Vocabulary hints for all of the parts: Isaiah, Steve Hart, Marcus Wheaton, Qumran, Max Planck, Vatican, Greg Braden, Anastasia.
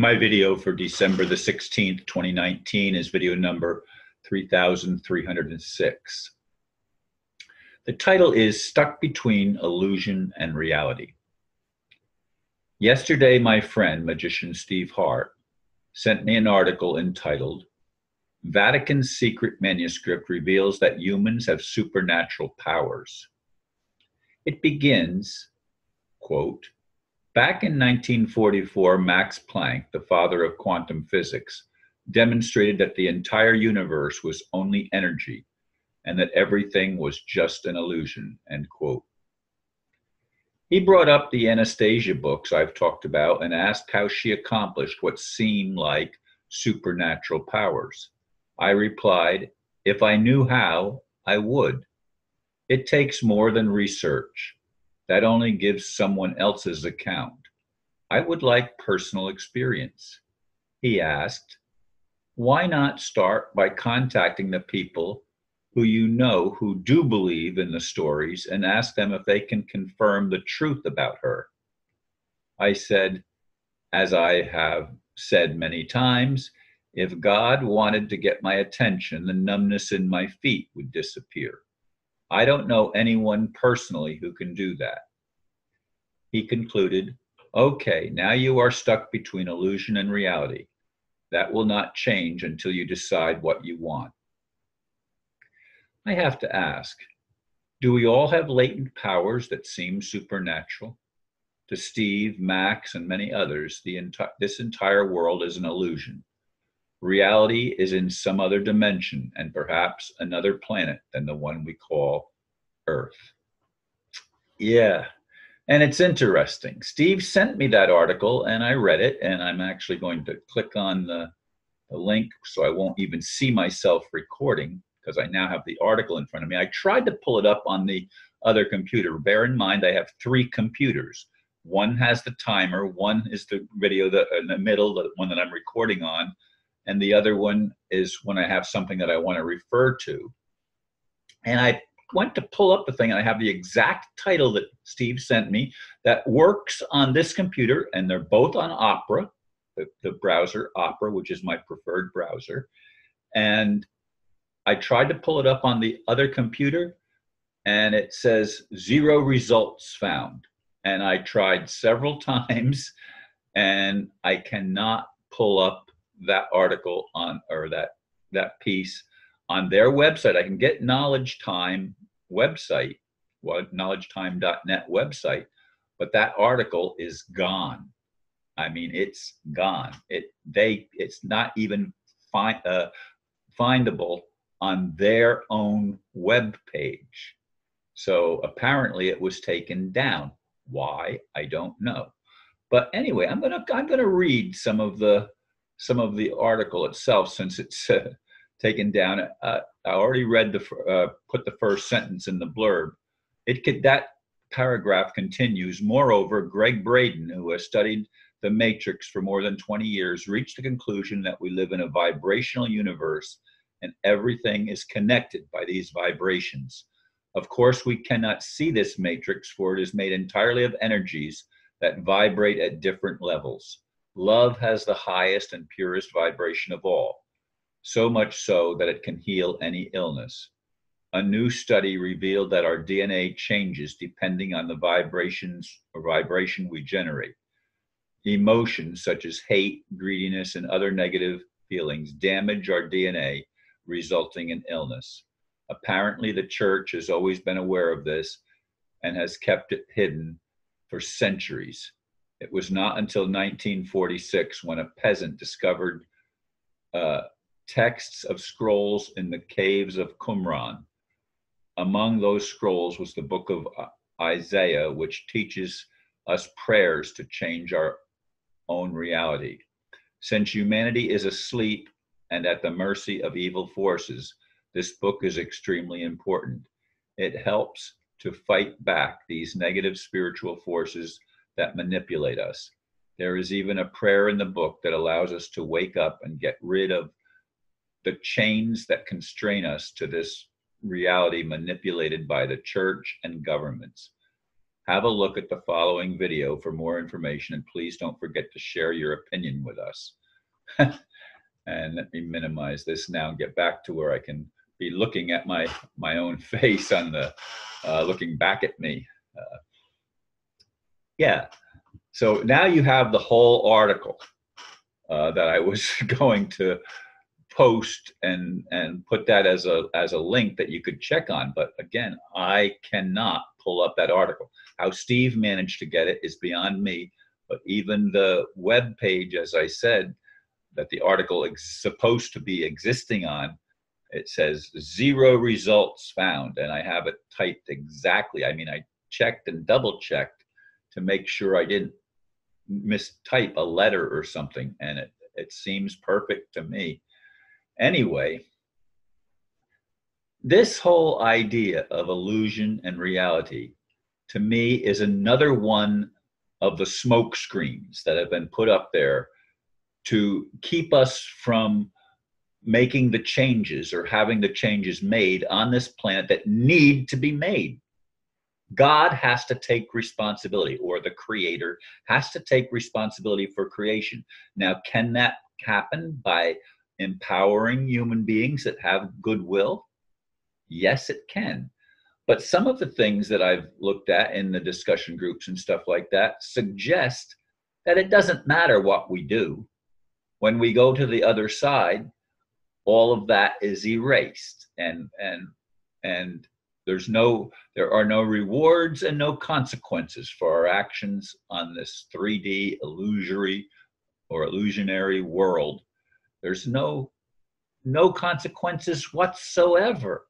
My video for December the 16th, 2019 is video number 3306. The title is Stuck Between Illusion and Reality. Yesterday, my friend, magician Steve Hart, sent me an article entitled, Vatican Secret Manuscript Reveals that Humans Have Supernatural Powers. It begins, quote, back in 1944, Max Planck, the father of quantum physics, demonstrated that the entire universe was only energy and that everything was just an illusion, end quote. He brought up the Anastasia books I've talked about and asked how she accomplished what seemed like supernatural powers. I replied, if I knew how, I would. It takes more than research. That only gives someone else's account. I would like personal experience. He asked, why not start by contacting the people who you know who do believe in the stories and ask them if they can confirm the truth about her? I said, as I have said many times, if God wanted to get my attention, the numbness in my feet would disappear. I don't know anyone personally who can do that. He concluded, okay, now you are stuck between illusion and reality. That will not change until you decide what you want. I have to ask, do we all have latent powers that seem supernatural? To Steve, Max, and many others, this entire world is an illusion. Reality is in some other dimension and perhaps another planet than the one we call Earth. Yeah, and it's interesting. Steve sent me that article and I read it, and I'm actually going to click on the link so I won't even see myself recording because I now have the article in front of me. I tried to pull it up on the other computer. Bear in mind, I have three computers. One has the timer, one is the video in the middle, the one that I'm recording on, and the other one is when I have something that I want to refer to. And I went to pull up the thing, and I have the exact title that Steve sent me that works on this computer, and they're both on Opera, the browser Opera, which is my preferred browser. And I tried to pull it up on the other computer, and it says 0 results found. And I tried several times, and I cannot pull up that article on, or that piece on their website. I can get Knowledge Time website, well, knowledgetime.net website, but that article is gone. I mean, it's gone. It's not even findable on their own web page. So apparently it was taken down. Why? I don't know. But anyway, I'm gonna read some of the article itself, since it's taken down. I already read put the first sentence in the blurb. That paragraph continues, moreover, Greg Braden, who has studied the matrix for more than 20 years, reached the conclusion that we live in a vibrational universe and everything is connected by these vibrations. Of course, we cannot see this matrix, for it is made entirely of energies that vibrate at different levels. Love has the highest and purest vibration of all, so much so that it can heal any illness. A new study revealed that our DNA changes depending on the vibration we generate. Emotions such as hate, greediness, and other negative feelings damage our DNA, resulting in illness. Apparently, the church has always been aware of this and has kept it hidden for centuries. It was not until 1946 when a peasant discovered texts of scrolls in the caves of Qumran. Among those scrolls was the book of Isaiah, which teaches us prayers to change our own reality. Since humanity is asleep and at the mercy of evil forces, this book is extremely important. It helps to fight back these negative spiritual forces that manipulate us. There is even a prayer in the book that allows us to wake up and get rid of the chains that constrain us to this reality manipulated by the church and governments. Have a look at the following video for more information, and please don't forget to share your opinion with us. And let me minimize this now and get back to where I can be looking at my own face on the looking back at me. Yeah, so now you have the whole article that I was going to post and put that as a link that you could check on. But again, I cannot pull up that article. How Steve managed to get it is beyond me. But even the web page, as I said, that the article is supposed to be existing on, it says 0 results found, and I have it typed exactly. I mean, I checked and double checked to make sure I didn't mistype a letter or something, and it seems perfect to me. Anyway, this whole idea of illusion and reality, to me, is another one of the smoke screens that have been put up there to keep us from making the changes or having the changes made on this planet that need to be made. God has to take responsibility, or the creator has to take responsibility for creation. Now, can that happen by empowering human beings that have goodwill? Yes, it can. But some of the things that I've looked at in the discussion groups and stuff like that suggest that it doesn't matter what we do. When we go to the other side, all of that is erased, and there are no rewards and no consequences for our actions on this 3D illusory or illusionary world. There's no consequences whatsoever.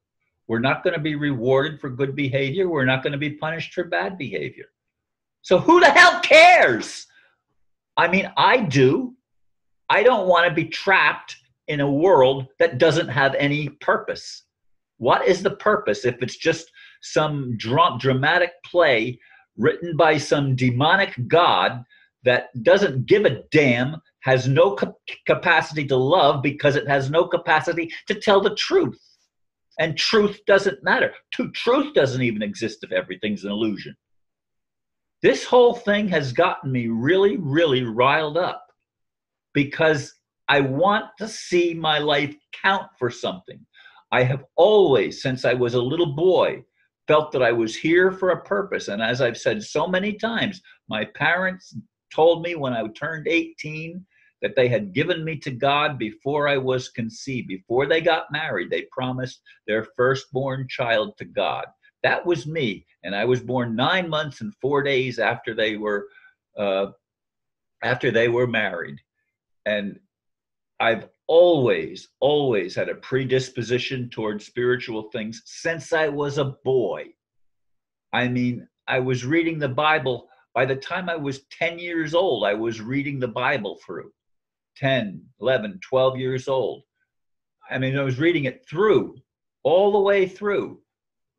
We're not going to be rewarded for good behavior. We're not going to be punished for bad behavior. So who the hell cares? I mean, I do. I don't want to be trapped in a world that doesn't have any purpose. What is the purpose if it's just some dramatic play written by some demonic god that doesn't give a damn, has no capacity to love because it has no capacity to tell the truth? And truth doesn't matter. Truth doesn't even exist if everything's an illusion. This whole thing has gotten me really, really riled up, because I want to see my life count for something. I have always, since I was a little boy, felt that I was here for a purpose. And as I've said so many times, my parents told me when I turned 18 that they had given me to God before I was conceived. Before they got married, they promised their firstborn child to God. That was me. And I was born 9 months and 4 days after they were married. And I've always had a predisposition towards spiritual things since I was a boy. I mean, I was reading the Bible. By the time I was 10 years old, I was reading the Bible through. 10, 11, 12 years old. I mean, I was reading it through, all the way through,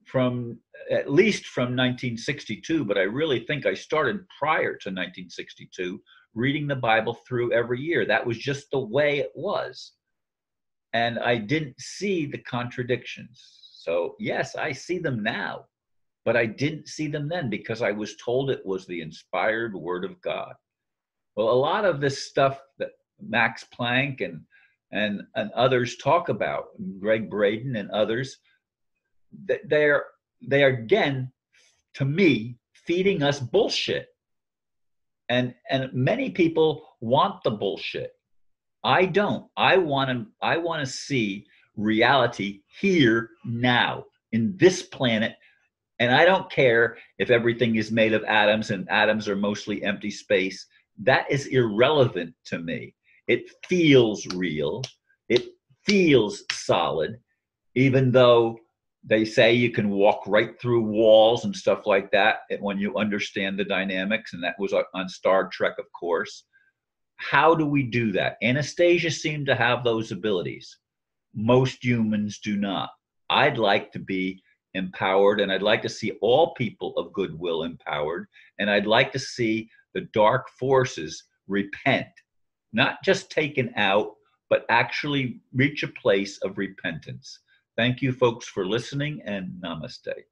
from at least from 1962, but I really think I started prior to 1962, reading the Bible through every year. That was just the way it was. And I didn't see the contradictions. So yes, I see them now, but I didn't see them then because I was told it was the inspired word of God. Well, a lot of this stuff that Max Planck and others talk about, Greg Braden and others, they are again, to me, feeding us bullshit. And many people want the bullshit. I don't. I want to see reality here now in this planet, and I don't care if everything is made of atoms and atoms are mostly empty space. That is irrelevant to me. It feels real. It feels solid, even though they say you can walk right through walls and stuff like that when you understand the dynamics, and that was on Star Trek, of course. How do we do that? Anastasia seemed to have those abilities. Most humans do not. I'd like to be empowered, and I'd like to see all people of goodwill empowered, and I'd like to see the dark forces repent, not just taken out, but actually reach a place of repentance. Thank you, folks, for listening, and namaste.